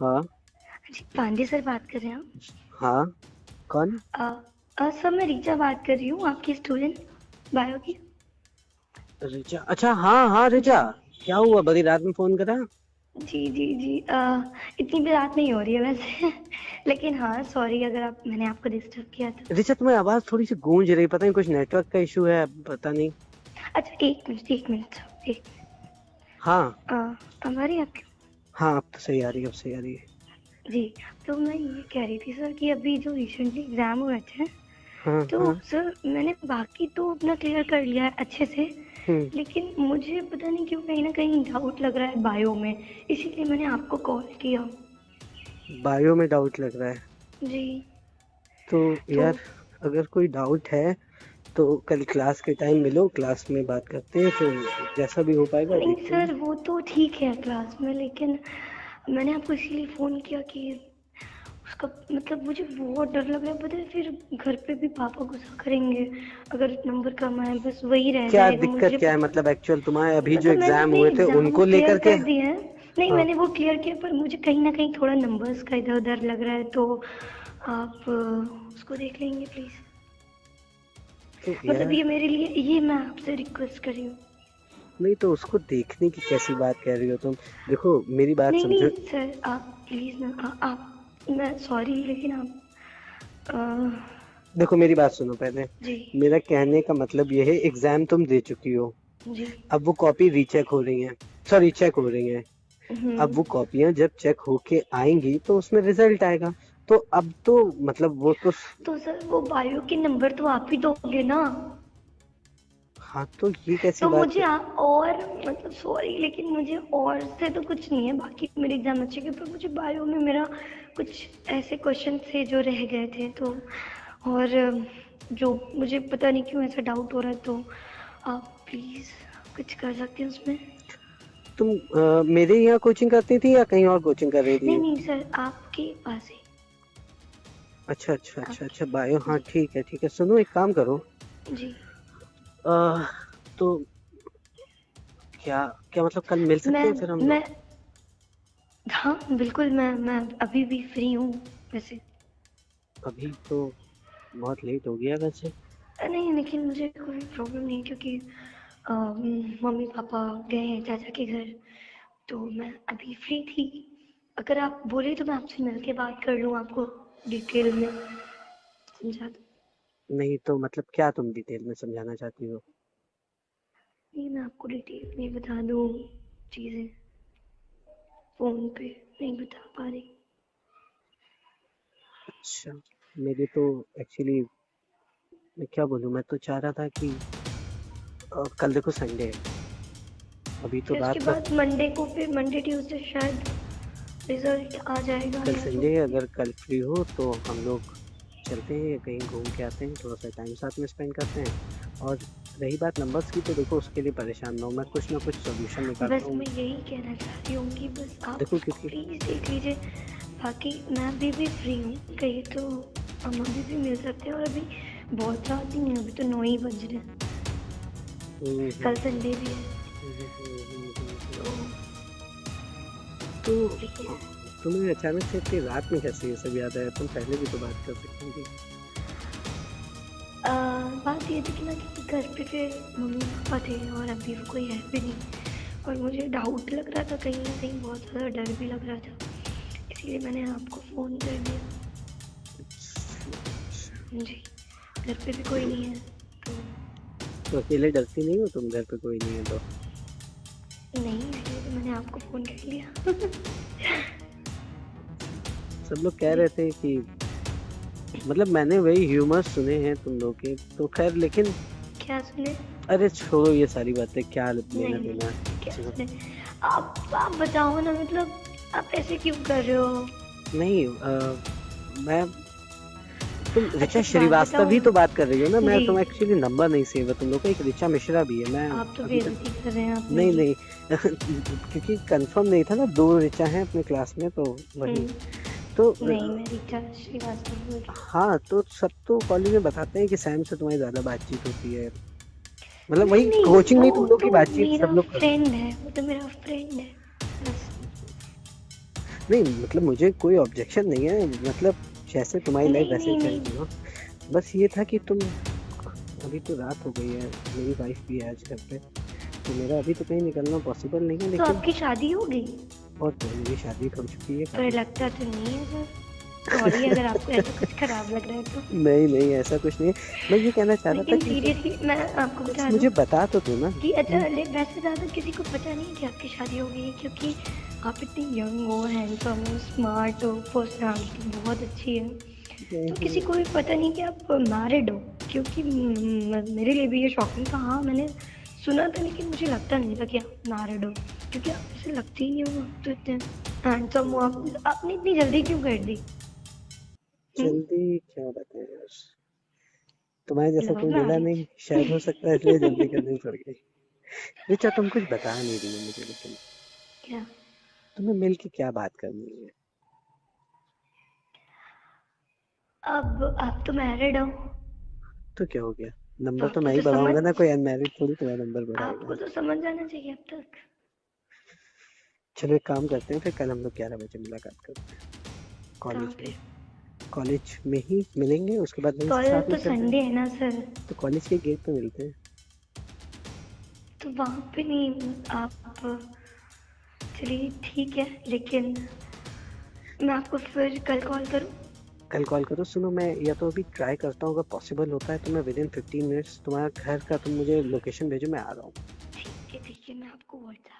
हाँ जी, पांडे सर बात कर रहे हैं आप? हाँ, कौन? सर मैं रिचा बात कर रही हूँ, आपकी स्टूडेंट बायो की। रिचा? अच्छा हाँ हाँ रिचा, क्या हुआ बड़ी रात में फोन करा? जी जी जी इतनी भी रात नहीं हो रही है वैसे लेकिन हाँ सॉरी अगर आप मैंने आपको डिस्टर्ब किया था। रिचा तुम्हारी आवाज थोड़ी सी गूंज रही, पता नहीं कुछ नेटवर्क का इशू है, पता नहीं। अच्छा एक मिनट। हाँ हमारी आपकी हाँ अब तो सही आ रही है, अब सही आ रही है जी। तो मैं ये कह रही थी सर कि अभी जो रिसेंटली एग्जाम हुए थे हाँ, तो हाँ। सर मैंने बाकी तो अपना क्लियर कर लिया है अच्छे से, लेकिन मुझे पता नहीं क्यों कहीं ना कहीं डाउट लग रहा है बायो में, इसीलिए मैंने आपको कॉल किया। बायो में डाउट लग रहा है जी? तो यार अगर कोई डाउट है तो कल क्लास के टाइम मिलो, क्लास में बात करते हैं, फिर जैसा भी हो पाएगा। नहीं सर वो तो ठीक है क्लास में, लेकिन मैंने आपको इसीलिए फ़ोन किया कि उसका मतलब मुझे बहुत डर लग रहा है, पता है फिर घर पे भी पापा गुस्सा करेंगे अगर नंबर कम आए, बस वही रह जाएगा। क्या दिक्कत क्या है मतलब एक्चुअल तुम्हारे अभी जो एग्जाम हुए थे उनको लेकर के? नहीं मैंने वो क्लियर किया, पर मुझे कहीं ना कहीं थोड़ा नंबर्स का इधर उधर लग रहा है, तो आप उसको देख लेंगे प्लीज़। मतलब ये मेरे लिए ये मैं आपसे रिक्वेस्ट कर रही हूँ। नहीं तो उसको देखने की कैसी बात कह रही हो तुम? देखो मेरी बात समझो। नहीं सर आप प्लीज ना, आप मैं सॉरी लेकिन आप देखो मेरी बात सुनो पहले जी। मेरा कहने का मतलब ये है एग्जाम तुम दे चुकी हो जी। अब वो कॉपी रीचेक हो रही है, सॉरी चेक हो रही है। अब वो कॉपियां जब चेक होके आएंगी तो उसमें रिजल्ट आएगा, तो अब तो मतलब वो तो सर वो बायो के नंबर तो आप ही दोगे ना। हाँ तो ये कैसी तो बात मुझे और मतलब सॉरी लेकिन मुझे और से तो कुछ नहीं है, बाकी मेरे एग्जाम अच्छे गए, पर मुझे बायो में मेरा कुछ ऐसे क्वेश्चन थे जो रह गए थे, तो और जो मुझे पता नहीं क्यों ऐसा डाउट हो रहा है, तो आप प्लीज़ कुछ कर सकते हैं उसमें। तुम मेरे यहाँ कोचिंग करती थी या कहीं और कोचिंग कर रही थी? नहीं नहीं सर आपके पास ही। अच्छा अच्छा अच्छा अच्छा बायो हाँ ठीक है ठीक है। सुनो एक काम करो जी, तो क्या क्या मतलब कल मिल सकते हैं फिर हम? मैं हाँ बिल्कुल, मैं अभी भी फ्री हूँ वैसे। अभी तो बहुत लेट हो गया वैसे। नहीं लेकिन मुझे कोई प्रॉब्लम नहीं, क्योंकि मम्मी पापा गए हैं चाचा के घर, तो मैं अभी फ्री थी। अगर आप बोले तो मैं आपसे मिल के बात कर लूँ, आपको डिटेल में समझा दूँ। नहीं तो मतलब क्या तुम डिटेल में समझाना चाहती हो? नहीं मैं आपको डिटेल में बता दूं, चीजें फोन पे नहीं बता पा रही। अच्छा मेरे तो एक्चुअली मैं क्या बोलूं, मैं तो चाह रहा था कि कल देखो संडे है, अभी तो रात बाद मंडे को फिर मंडे ट्यूसडे शायद रिजल्ट आ जाएगा। कल संडे है, अगर कल फ्री हो तो हम लोग चलते हैं कहीं घूम के आते हैं, थोड़ा सा टाइम साथ में स्पेंड करते हैं। और रही बात नंबर्स की, तो देखो उसके लिए परेशान ना हो, मैं कुछ ना कुछ सॉल्यूशन निकाल लूँ। बस मैं यही कहना चाहती हूँ कि बस आप देखो प्लीज़ देख लीजिए, बाकी मैं अभी भी फ्री हूँ, कहीं तो हम अभी भी मिल सकते हैं। और अभी बहुत रात ही नहीं, अभी तो 9 ही बज रहे हैं, कल संडे भी है। तो तुम्हें अचानक से इतनी रात में कैसे ये सब याद आया? तुम पहले भी तो बात कर सकती थी। बात ये थी कि ना कि घर पे फिर मम्मी पापा थे और अभी वो कोई है भी नहीं, और मुझे डाउट लग रहा था कहीं ना कहीं, बहुत ज़्यादा डर भी लग रहा था, इसलिए मैंने आपको फ़ोन कर दिया जी। घर पे भी कोई नहीं है तो अकेले डरती नहीं हो तुम? घर पे कोई नहीं है तो नहीं, इसलिए तो मैंने आपको फ़ोन कर लिया। सब लोग कह रहे थे कि मतलब मैंने वही ह्यूमर सुने हैं तुम लोग के, तो खैर लेकिन क्या सुने? अरे छोड़ो ये सारी बातें, क्या लेना देना। क्या सुने? आप बताओ ना, मतलब आप ऐसे क्यों कर रहे हो? नहीं मैं तुम रिचा श्रीवास्तव ही तो बात कर रही हो ना? मैं तुम एक्चुअली नंबर नहीं सेव है तुम लोग का, एक रिचा मिश्रा भी है। मैं आप तो बेइज्जती कर रहे हैं आप। नहीं नहीं क्योंकि कंफर्म नहीं था ना, 2 रिचा हैं अपने क्लास में, तो वही तो नहीं मैं रिचा श्रीवास्तव। हाँ तो सब तो कॉलेज में बताते हैं कि सैम से तुम्हारी ज्यादा बातचीत होती है, मतलब वही कोचिंग में तुम लोग की बातचीत सब लोग। फ्रेंड है वो तो, मेरा फ्रेंड है बस। नहीं मतलब मुझे कोई ऑब्जेक्शन नहीं है, मतलब जैसे तुम्हारी लाइफ वैसे चलेगी ना। बस ये था कि तुम अभी तो रात हो गई है, मेरी वाइफ भी है आज घर पे, तो मेरा अभी तो कहीं निकलना पॉसिबल नहीं है। लेकिन तो आपकी शादी हो गई? और तो मेरी शादी हो चुकी है। पर लगता तो नहीं है सर, सॉरी अगर आपको ऐसा कुछ खराब लग रहा है तो। नहीं नहीं ऐसा कुछ नहीं है, मैं ये कहना चाह रहा था कि सीरियसली मैं आपको बता दूं, मुझे बता तो दो ना कि अच्छा वैसे ज़्यादा किसी को पता नहीं कि आपकी शादी हो गई है, क्योंकि आप इतने यंग हो, हैंडसम हो, स्मार्ट हो, पर्सनालिटी बहुत अच्छी है, तो किसी को भी पता नहीं कि आप मैरिड हो। क्योंकि मेरे लिए भी ये शॉकिंग था। हाँ मैंने सुना था लेकिन मुझे लगता नहीं था कि आप मैरिड हो, क्योंकि आप इसे लगती ही नहीं हो, आप तो इतने हैंडसम हो। आपने इतनी जल्दी क्यों कर दी? जल्दी क्या बताएं यार, तुम्हारे जैसा कोई मिला नहीं, शायद हो सकता है इसलिए जल्दी करनी पड़ गई। रिचा तुम कुछ बता नहीं रही हो मुझे, लेकिन क्या तुम्हें मिल के क्या बात करनी है? अब आप तो मैरिड हो तो क्या हो गया, नंबर तो मैं ही बढ़ाऊंगा ना, कोई अनमैरिड थोड़ी तुम्हारा नंबर बढ़ाएगा। आपको तो समझ जाना चाहिए अब तक। चलो एक काम करते हैं, फिर कल हम लोग 11 बजे मुलाकात करते हैं कॉलेज में ही मिलेंगे। उसके बाद कॉलेज तो संडे है ना सर, तो कॉलेज के गेट पे मिलते हैं। तो वहाँ पे नहीं आप, चलिए ठीक है, लेकिन मैं आपको फिर कल कॉल करूँ। कल कॉल करो। सुनो मैं या तो अभी ट्राई करता हूँ, अगर पॉसिबल होता है तो मैं विदिन 15 मिनट्स तुम्हारा घर का तुम मुझे लोकेशन भेजो, मैं आ रहा हूँ। ठीक है मैं आपको व्हाट्सएप